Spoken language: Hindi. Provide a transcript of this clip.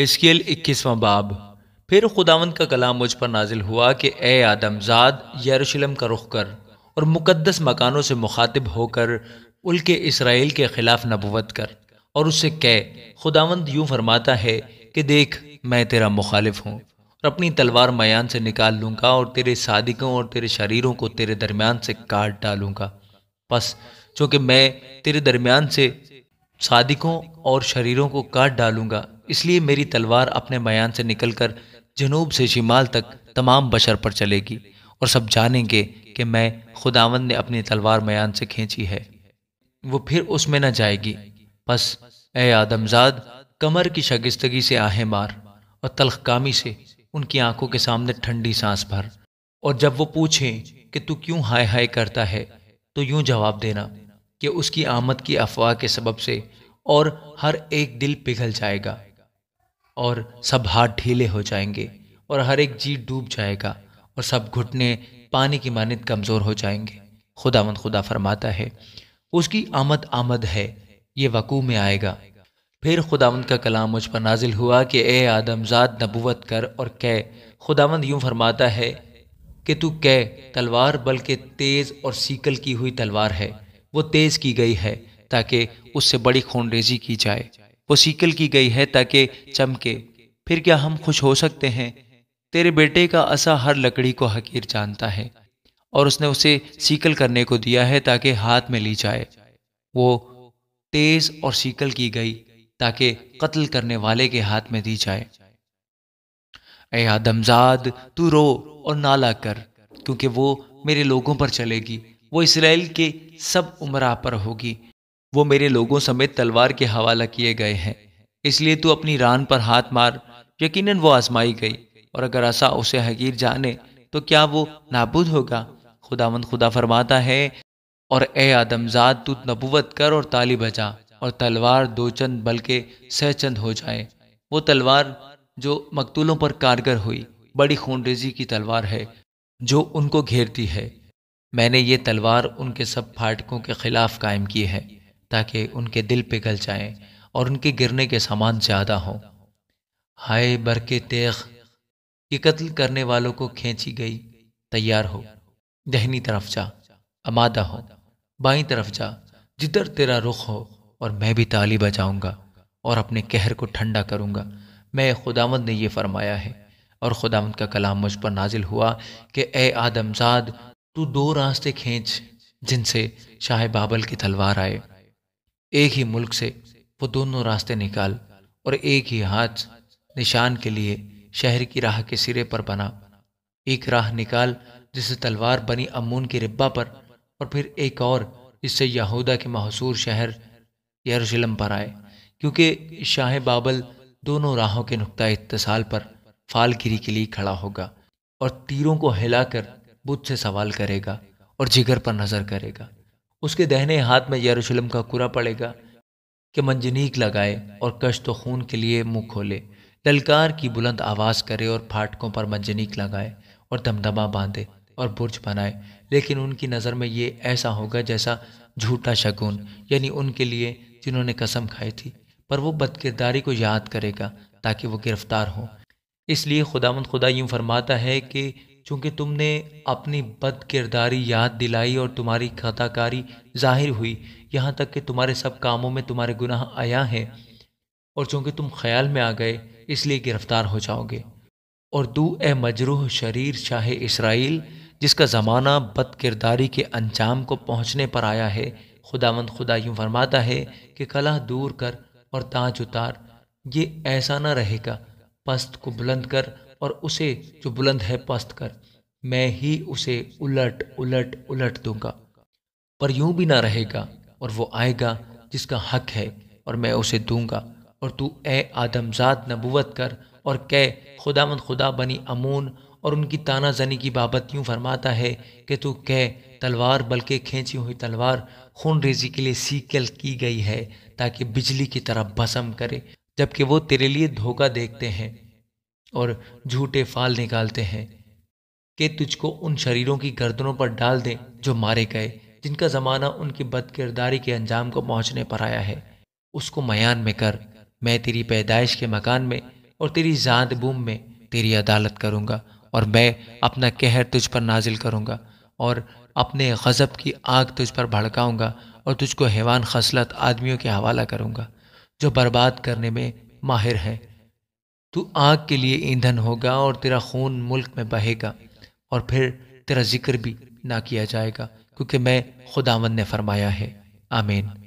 हिजकील 21वां बाब। फिर खुदावंद का कलाम मुझ पर नाजिल हुआ कि ए आदमजाद, यरूशलेम का रुख कर और मुकद्दस मकानों से मुखातिब होकर उल्के इसराइल के खिलाफ नबुवत कर और उससे कह, खुदावंद यूं फरमाता है कि देख, मैं तेरा मुखालिफ हूँ और अपनी तलवार मयान से निकाल लूँगा और तेरे सादिकों और तेरे शरीरों को तेरे दरमियान से काट डालूँगा। बस चूँकि मैं तेरे दरमियान से सादिकों और शरीरों को काट डालूँगा, इसलिए मेरी तलवार अपने मयान से निकलकर जनूब से शिमाल तक तमाम बशर पर चलेगी और सब जानेंगे कि मैं खुदावंद ने अपनी तलवार मयान से खींची है, वो फिर उसमें न जाएगी। बस ए आदमजाद, कमर की शगिस्तगी से आहें मार और तलखकामी से उनकी आंखों के सामने ठंडी सांस भर, और जब वो पूछें कि तू क्यों हाय हाय करता है तो यूं जवाब देना कि उसकी आमद की अफवाह के सबब से और हर एक दिल पिघल जाएगा और सब हाथ ढीले हो जाएंगे और हर एक जी डूब जाएगा और सब घुटने पानी की मानिंद कमज़ोर हो जाएंगे। खुदावंद खुदा फरमाता है, उसकी आमद आमद है, ये वकूँ में आएगा। फिर खुदावंद का कलाम मुझ पर नाजिल हुआ कि ए आदमजाद, नबुवत कर और कह, खुदावंद यूँ फरमाता है कि तू कह, तलवार बल्कि तेज़ और सीकल की हुई तलवार है, वो तेज़ की गई है ताकि उससे बड़ी खूनरेजी की जाए, वो सीकल की गई है ताकि चमके। फिर क्या हम खुश हो सकते हैं? तेरे बेटे का असा हर लकड़ी को हकीर जानता है और उसने उसे सीकल करने को दिया है ताकि हाथ में ली जाए। वो तेज़ और सीकल की गई ताकि कत्ल करने वाले के हाथ में दी जाए। ऐ आदमजाद, तू रो और नाला कर, क्योंकि वो मेरे लोगों पर चलेगी, वो इसराइल के सब उमरा पर होगी, वो मेरे लोगों समेत तलवार के हवाला किए गए हैं। इसलिए तू अपनी रान पर हाथ मार, यकीनन वो आजमाई गई, और अगर ऐसा उसे हकीर जाने तो क्या वो नाबूद होगा? खुदावंद खुदा फरमाता है, और ए आदमजाद, तू नबुवत कर और ताली बजा और तलवार दो चंद बल्कि सह चंद हो जाए। वो तलवार जो मकतूलों पर कारगर हुई, बड़ी खूनरेजी की तलवार है जो उनको घेरती है। मैंने ये तलवार उनके सब फाटकों के खिलाफ कायम की है ताकि उनके दिल पिघल जाएं और उनके गिरने के सामान ज़्यादा हो। हाय बरके तेख, ये कत्ल करने वालों को खींची गई। तैयार हो, दहनी तरफ जा, आमादा हो, बाईं तरफ जा, जिधर तेरा रुख हो, और मैं भी ताली बजाऊंगा और अपने कहर को ठंडा करूंगा। मैं खुदावंद ने यह फरमाया है। और खुदावंद का कलाम मुझ पर नाजिल हुआ कि ए आदमजाद, तू दो रास्ते खींच जिनसे शाह बाबल की तलवार आए। एक ही मुल्क से वो दोनों रास्ते निकाल और एक ही हाथ निशान के लिए शहर की राह के सिरे पर बना। एक राह निकाल जिससे तलवार बनी अमून की रिब्बा पर, और फिर एक और जिससे यहूदा के महसूर शहर यरूशलेम पर आए, क्योंकि शाह बाबल दोनों राहों के नुक्ता इत्तिसाल पर फालगिरी के लिए खड़ा होगा और तीरों को हिलाकर बुद्ध से सवाल करेगा और जिगर पर नजर करेगा। उसके दहने हाथ में यरूशलेम का कुरा पड़ेगा कि मंजनीक लगाए और कश्त खून के लिए मुंह खोले, ललकार की बुलंद आवाज़ करे और फाटकों पर मंजनीक लगाए और दमदमा बांधे और बुर्ज बनाए। लेकिन उनकी नज़र में ये ऐसा होगा जैसा झूठा शगुन, यानी उनके लिए जिन्होंने कसम खाई थी, पर वो बदकिरदारी को याद करेगा ताकि वो गिरफ्तार हो। इसलिए खुदावंद खुदा यूँ फरमाता है कि चूँकि तुमने अपनी बद किरदारी याद दिलाई और तुम्हारी खताकारी जाहिर हुई, यहाँ तक कि तुम्हारे सब कामों में तुम्हारे गुनाह आया है, और चूँकि तुम ख्याल में आ गए इसलिए गिरफ्तार हो जाओगे। और तू ए मजरूह शरीर शाह इसराइल, जिसका ज़माना बद किरदारी के अंजाम को पहुँचने पर आया है, खुदावंद खुदा यूँ फरमाता है कि कलह दूर कर और ताज उतार। ये ऐसा ना रहेगा, पस्त को बुलंद कर और उसे जो बुलंद है पस्त कर, मैं ही उसे उलट उलट उलट दूंगा। पर यूं भी ना रहेगा, और वो आएगा जिसका हक है और मैं उसे दूंगा। और तू ए आदमजाद, नबुवत कर और कह, खुदावंद खुदा बनी अमून और उनकी तानाजनी की बाबत यूं फरमाता है कि तू कह, तलवार बल्कि खींची हुई तलवार खून रेजी के लिए सीकल की गई है ताकि बिजली की तरह भस्म करे, जबकि वो तेरे लिए धोखा देखते हैं और झूठे फाल निकालते हैं कि तुझको उन शरीरों की गर्दनों पर डाल दें जो मारे गए, जिनका ज़माना उनकी बदकिरदारी के अंजाम को पहुँचने पर आया है। उसको मयान में कर, मैं तेरी पैदाइश के मकान में और तेरी जाद बूम में तेरी अदालत करूँगा और मैं अपना कहर तुझ पर नाजिल करूँगा और अपने गज़ब की आग तुझ पर भड़काऊँगा और तुझको हैवान खसलत आदमियों के हवाला करूँगा जो बर्बाद करने में माहिर है। तू आग के लिए ईंधन होगा और तेरा खून मुल्क में बहेगा और फिर तेरा जिक्र भी ना किया जाएगा, क्योंकि मैं खुदावंद ने फरमाया है। आमीन।